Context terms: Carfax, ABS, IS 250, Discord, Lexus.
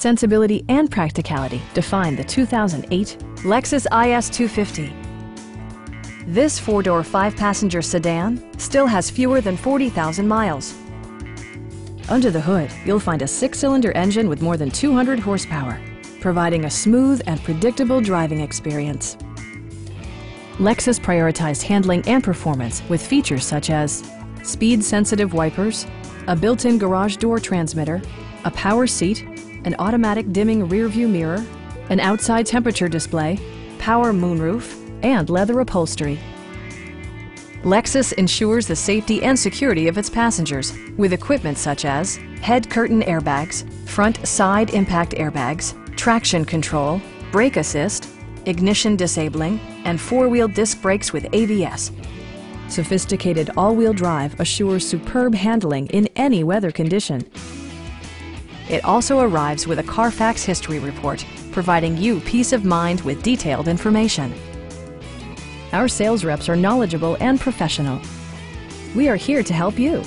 Sensibility and practicality define the 2008 Lexus IS 250. This four-door, five-passenger sedan still has fewer than 40,000 miles. Under the hood, you'll find a six-cylinder engine with more than 200 horsepower, providing a smooth and predictable driving experience. Lexus prioritized handling and performance with features such as speed-sensitive wipers, a built-in garage door transmitter, a power seat, an automatic dimming rearview mirror, an outside temperature display, power moonroof, and leather upholstery. Lexus ensures the safety and security of its passengers with equipment such as head curtain airbags, front side impact airbags, traction control, brake assist, ignition disabling, and four-wheel disc brakes with ABS. Sophisticated all-wheel drive assures superb handling in any weather condition. It also arrives with a Carfax history report, providing you peace of mind with detailed information. Our sales reps are knowledgeable and professional. We are here to help you.